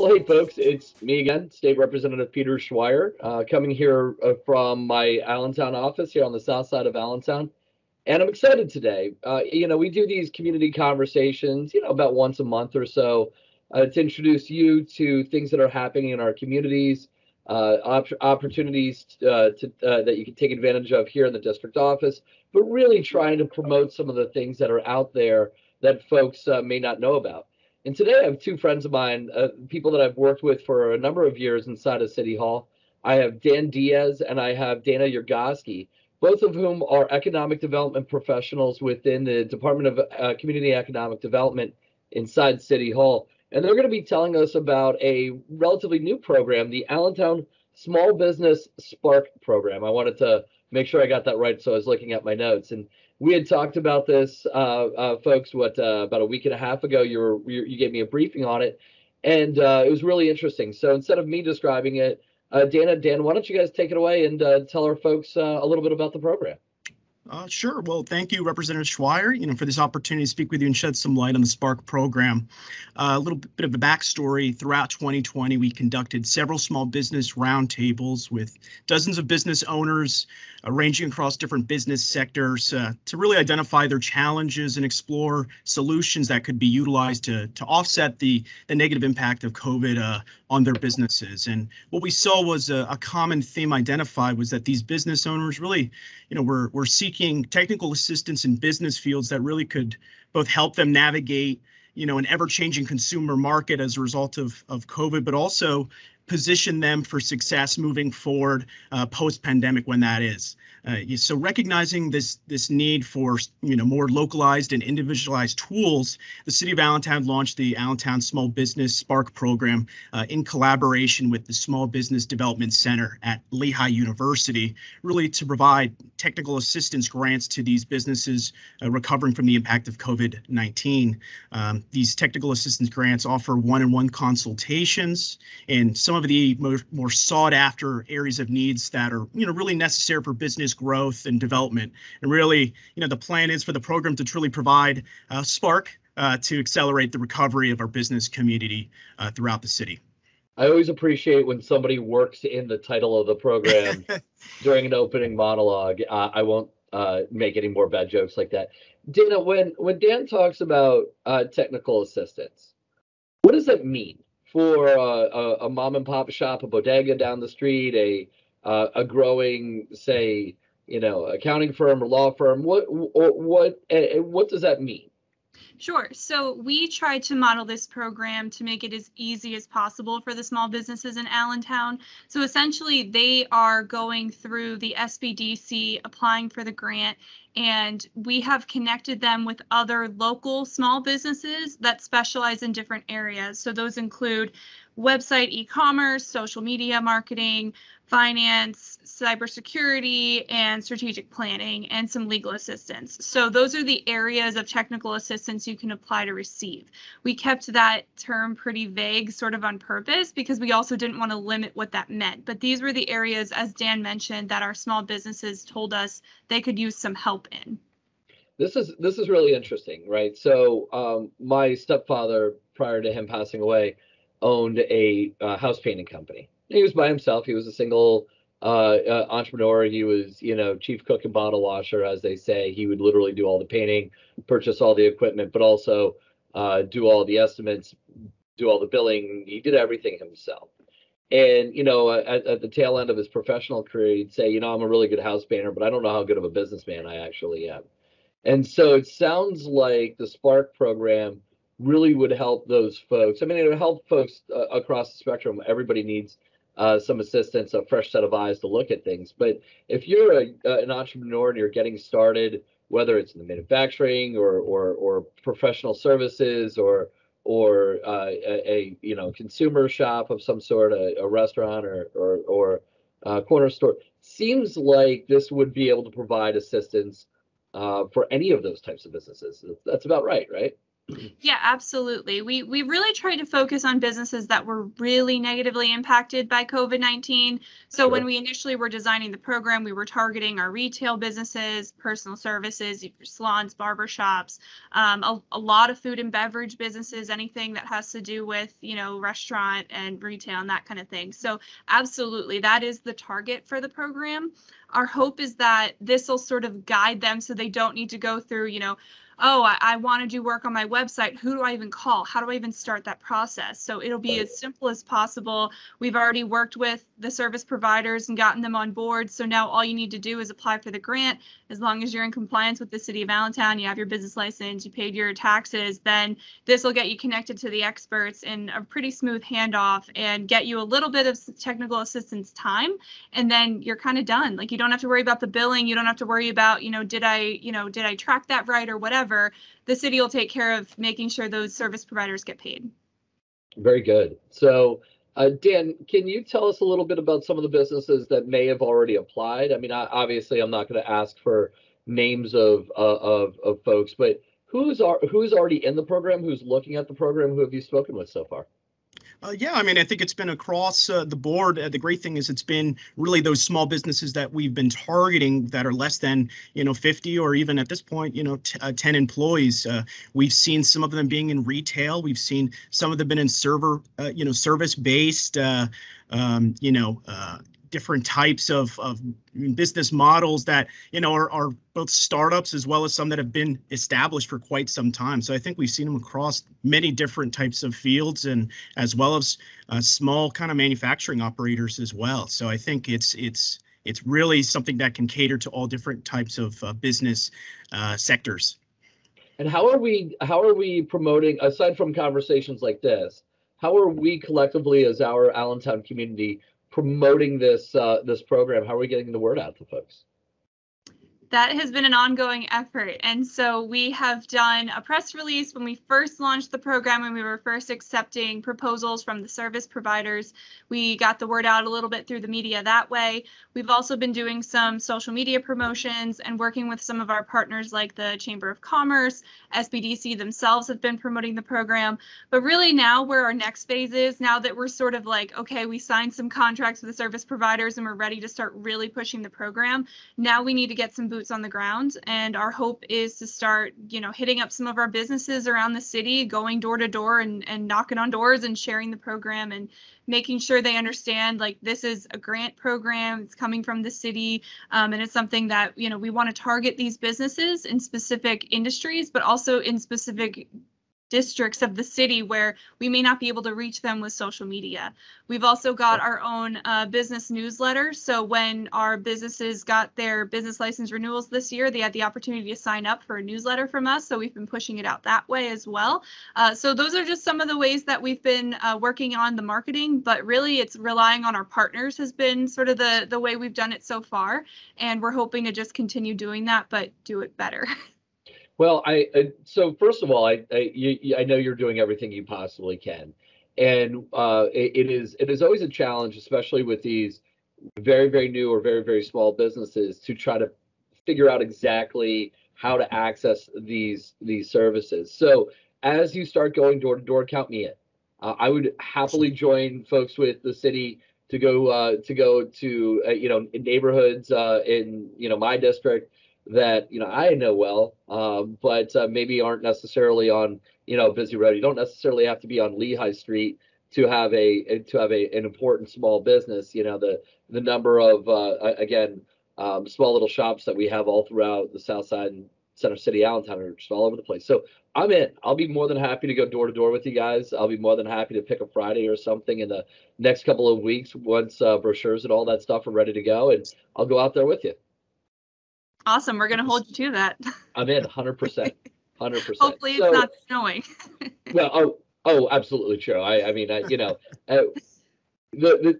Well, hey, folks, it's me again, State Representative Peter Schweyer, coming here from my Allentown office here on the south side of Allentown. And I'm excited today. We do these community conversations, about once a month or so to introduce you to things that are happening in our communities, opportunities that you can take advantage of here in the district office, but really trying to promote some of the things that are out there that folks may not know about. And today I have two friends of mine, people that I've worked with for a number of years inside of City Hall. I have Dan Diaz and I have Dana Yurgoski, both of whom are economic development professionals within the Department of Community Economic Development inside City Hall. And they're going to be telling us about a relatively new program, the Allentown Small Business SPARK Program. I wanted to make sure I got that right, so I was looking at my notes. And we had talked about this, folks, about a week and a half ago. You gave me a briefing on it, and it was really interesting. So instead of me describing it, Dan, why don't you guys take it away and tell our folks a little bit about the program? Sure. Well, thank you, Representative Schweyer, for this opportunity to speak with you and shed some light on the SPARK program. A little bit of a backstory. Throughout 2020, we conducted several small business roundtables with dozens of business owners, ranging across different business sectors, to really identify their challenges and explore solutions that could be utilized to offset the negative impact of COVID on their businesses. And what we saw was a common theme identified was that these business owners really, were seeking technical assistance in business fields that really could both help them navigate, an ever-changing consumer market as a result of COVID, but also position them for success moving forward post-pandemic when that is. So recognizing this need for, more localized and individualized tools, the City of Allentown launched the Allentown Small Business SPARK Program in collaboration with the Small Business Development Center at Lehigh University, really to provide technical assistance grants to these businesses recovering from the impact of COVID-19. These technical assistance grants offer one-on-one consultations and some of the more sought after areas of needs that are, really necessary for business growth and development. And really, the plan is for the program to truly provide SPARK to accelerate the recovery of our business community throughout the city. I always appreciate when somebody works in the title of the program during an opening monologue. I won't make any more bad jokes like that. Dana, when Dan talks about technical assistance, what does that mean for a mom and pop shop, a bodega down the street, a growing, say, accounting firm or law firm? What does that mean? Sure. So we tried to model this program to make it as easy as possible for the small businesses in Allentown. So essentially, they are going through the SBDC, applying for the grant, and we have connected them with other local small businesses that specialize in different areas. So those include website, e-commerce, social media marketing, finance, cybersecurity, and strategic planning, and some legal assistance. So those are the areas of technical assistance you can apply to receive. We kept that term pretty vague, sort of on purpose, because we also didn't want to limit what that meant. But these were the areas, as Dan mentioned, that our small businesses told us they could use some help in. This is really interesting, right? So my stepfather, prior to him passing away, owned a house painting company. He was by himself. He was a single entrepreneur. He was, chief cook and bottle washer, as they say. He would literally do all the painting, purchase all the equipment, but also do all the estimates, do all the billing. He did everything himself. And, at the tail end of his professional career, he'd say, I'm a really good house painter, but I don't know how good of a businessman I actually am. And so it sounds like the SPARK program really would help those folks. I mean, it would help folks across the spectrum. Everybody needs some assistance, a fresh set of eyes to look at things. But if you're an entrepreneur and you're getting started, whether it's in the manufacturing or professional services or a consumer shop of some sort, a restaurant or a corner store, seems like this would be able to provide assistance for any of those types of businesses. That's about right, right? Yeah, absolutely. We really tried to focus on businesses that were really negatively impacted by COVID-19. So when we initially were designing the program, we were targeting our retail businesses, personal services, salons, barbershops, a lot of food and beverage businesses, anything that has to do with, you know, restaurant and retail and that kind of thing. So absolutely, that is the target for the program. Our hope is that this will sort of guide them so they don't need to go through, you know, oh, I want to do work on my website. Who do I even call? How do I even start that process? So it'll be as simple as possible. We've already worked with the service providers and gotten them on board. So now all you need to do is apply for the grant. As long as you're in compliance with the City of Allentown, you have your business license, you paid your taxes, then this will get you connected to the experts in a pretty smooth handoff and get you a little bit of technical assistance time. And then you're kind of done. Like, you don't have to worry about the billing. You don't have to worry about, you know, did I track that right or whatever. The city will take care of making sure those service providers get paid. Very good. So, Dan, can you tell us a little bit about some of the businesses that may have already applied? I mean, obviously, I'm not going to ask for names of folks, but who's already in the program? Who's looking at the program? Who have you spoken with so far? Yeah, I mean, I think it's been across the board. The great thing is it's been really those small businesses that we've been targeting that are less than, you know, 50 or even at this point, you know, 10 employees. We've seen some of them being in retail. We've seen some of them been in service-based, different types of business models that, you know, are both startups as well as some that have been established for quite some time. So I think we've seen them across many different types of fields and as well as small kind of manufacturing operators as well. So I think it's really something that can cater to all different types of business sectors. And how are we promoting, aside from conversations like this, how are we collectively as our Allentown community promoting this this program? How are we getting the word out to folks? That has been an ongoing effort. And so we have done a press release when we first launched the program, when we were first accepting proposals from the service providers. We got the word out a little bit through the media that way. We've also been doing some social media promotions and working with some of our partners like the Chamber of Commerce. SBDC themselves have been promoting the program. But really now where our next phase is, now that we're sort of like, okay, we signed some contracts with the service providers and we're ready to start really pushing the program. Now we need to get some boots on the ground, and our hope is to start, you know, hitting up some of our businesses around the city, going door to door and knocking on doors and sharing the program and making sure they understand, like, this is a grant program, it's coming from the city, and it's something that, you know, we want to target these businesses in specific industries, but also in specific districts of the city where we may not be able to reach them with social media. We've also got our own business newsletter. So when our businesses got their business license renewals this year, they had the opportunity to sign up for a newsletter from us. So we've been pushing it out that way as well. So those are just some of the ways that we've been working on the marketing, but really it's relying on our partners has been sort of the way we've done it so far. And we're hoping to just continue doing that, but do it better. Well, so first of all, I know you're doing everything you possibly can, and it is always a challenge, especially with these very, very new or very, very small businesses, to try to figure out exactly how to access these services. So as you start going door to door, count me in. I would happily join folks with the city to go to neighborhoods in my district that I know well, but maybe aren't necessarily on a busy road. You don't necessarily have to be on Lehigh Street to have an important small business. You know, the number of small little shops that we have all throughout the South Side and Center City Allentown are just all over the place. So I'm in. I'll be more than happy to go door to door with you guys. I'll be more than happy to pick a Friday or something in the next couple of weeks once brochures and all that stuff are ready to go, and I'll go out there with you. Awesome. We're going to hold you to that. I'm in 100%. 100%. Hopefully it's not snowing. Well, oh, absolutely true. For the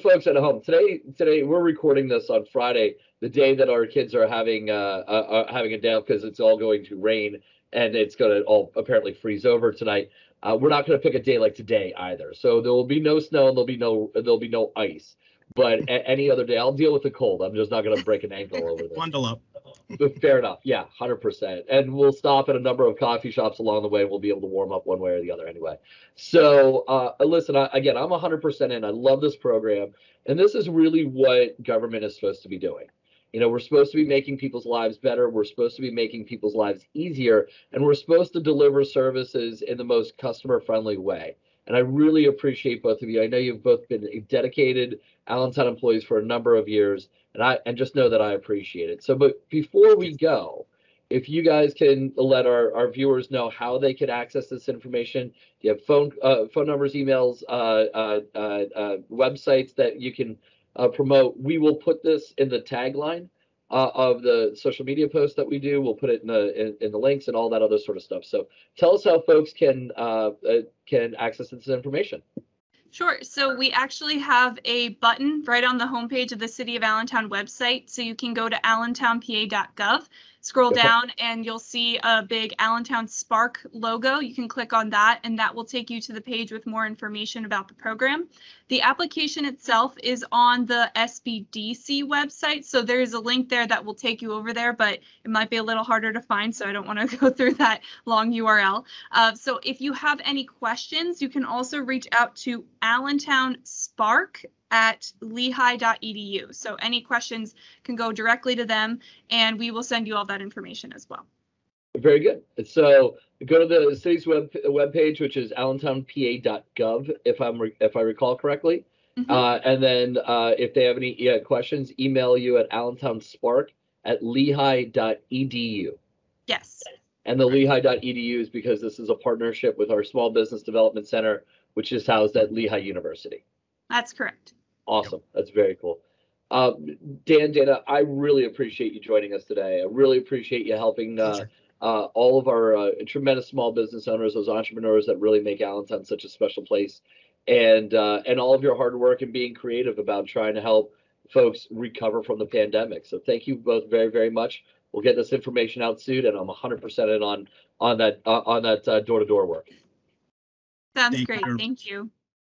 folks at home today, we're recording this on Friday, the day that our kids are having a day off because it's all going to rain and it's going to all apparently freeze over tonight. We're not going to pick a day like today either. So there will be no snow and there'll be no ice. But any other day, I'll deal with the cold. I'm just not going to break an ankle over this. Bundle up. Fair enough. Yeah, 100%. And we'll stop at a number of coffee shops along the way. We'll be able to warm up one way or the other anyway. So listen, again, I'm 100% in. I love this program. And this is really what government is supposed to be doing. You know, we're supposed to be making people's lives better. We're supposed to be making people's lives easier. And we're supposed to deliver services in the most customer-friendly way. And I really appreciate both of you. I know you've both been dedicated Allentown employees for a number of years, and I just know that I appreciate it. So, but before we go, if you guys can let our viewers know how they can access this information, do you have phone numbers, emails, websites that you can promote? We will put this in the tagline of the social media posts that we do. We'll put it in the links and all that other sort of stuff. So tell us how folks can access this information. Sure. So we actually have a button right on the homepage of the City of Allentown website. So you can go to allentownpa.gov, scroll down, and you'll see a big Allentown SPARK logo. You can click on that, and that will take you to the page with more information about the program. The application itself is on the SBDC website, so there is a link there that will take you over there, but it might be a little harder to find, so I don't want to go through that long URL. So if you have any questions, you can also reach out to allentownspark@lehigh.edu. So any questions can go directly to them, and we will send you all that information as well. Very good. So go to the city's webpage, which is allentownpa.gov, if I recall correctly. Mm-hmm. And then if they have any questions, email you at allentownspark@lehigh.edu. Yes. And the lehigh.edu is because this is a partnership with our Small Business Development Center, which is housed at Lehigh University. That's correct. Awesome. That's very cool. Dan, Dana, I really appreciate you joining us today. I really appreciate you helping all of our tremendous small business owners, those entrepreneurs that really make Allentown such a special place, and all of your hard work and being creative about trying to help folks recover from the pandemic. So thank you both very, very much. We'll get this information out soon, and I'm 100% in on that door-to-door work. Sounds great. Thank you.